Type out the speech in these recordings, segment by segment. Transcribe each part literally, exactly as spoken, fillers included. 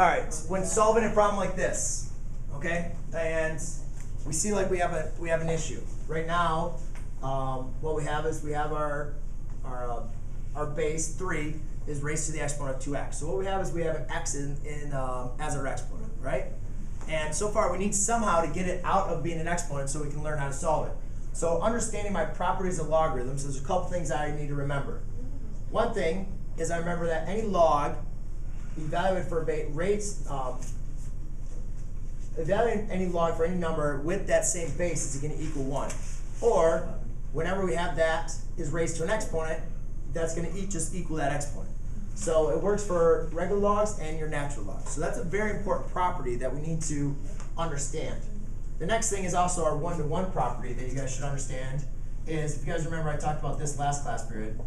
All right, when solving a problem like this, okay, and we see like we have a we have an issue right now. Um, what we have is we have our our uh, our base three is raised to the exponent of two x. So what we have is we have an x in, in um, as our exponent, right? And so far we need somehow to get it out of being an exponent so we can learn how to solve it. So understanding my properties of logarithms, there's a couple things I need to remember. One thing is I remember that any log evaluated for rates, um, evaluating any log for any number with that same base is going to equal one. Or whenever we have that is raised to an exponent, that's going to just equal that exponent. So it works for regular logs and your natural logs. So that's a very important property that we need to understand. The next thing is also our one-to-one property that you guys should understand is, if you guys remember I talked about this last class period,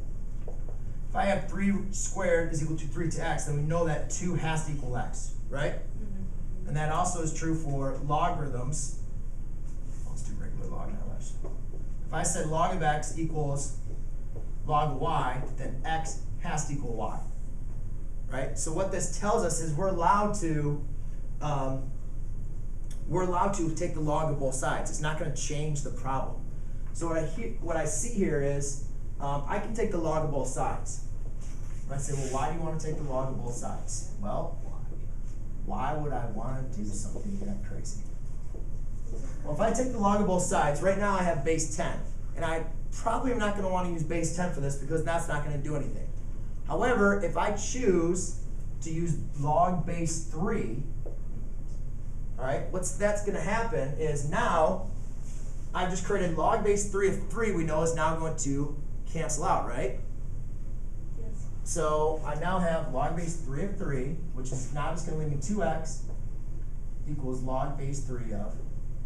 if I have three squared is equal to three to x, then we know that two has to equal x, right? Mm-hmm. And that also is true for logarithms. Let's do regular log now, actually. If I said log of x equals log of y, then x has to equal y, right? So what this tells us is we're allowed to um, we're allowed to take the log of both sides. It's not going to change the problem. So what I, he what I see here is um, I can take the log of both sides. And I say, well, why do you want to take the log of both sides? Well, why would I want to do something that crazy? Well, if I take the log of both sides, right now I have base ten. And I probably am not going to want to use base ten for this because that's not going to do anything. However, if I choose to use log base three, all right, what's that's going to happen is now I've just created log base three of three, we know is now going to cancel out, right? Yes. So I now have log base three of three, which is now just going to leave me two x equals log base three of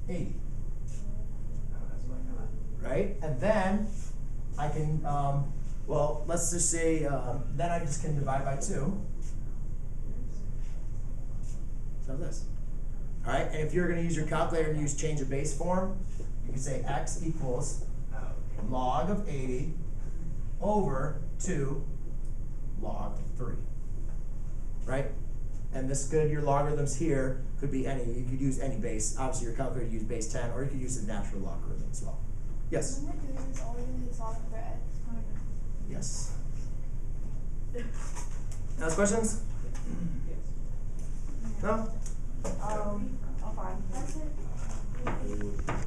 eighty. Right? And then I can, um, well, let's just say, um, then I just can divide by two. So this. All right, and if you're going to use your calculator and use change of base form, you can say x equals log of eighty over two log of three, right? And this could, your logarithms here could be any, you could use any base. Obviously, your calculator use base ten, or you could use a natural logarithm as well. Yes? When we're doing this, all we're going to do is solve for x. Yes. Any questions? No? Um, I'll find. That's it.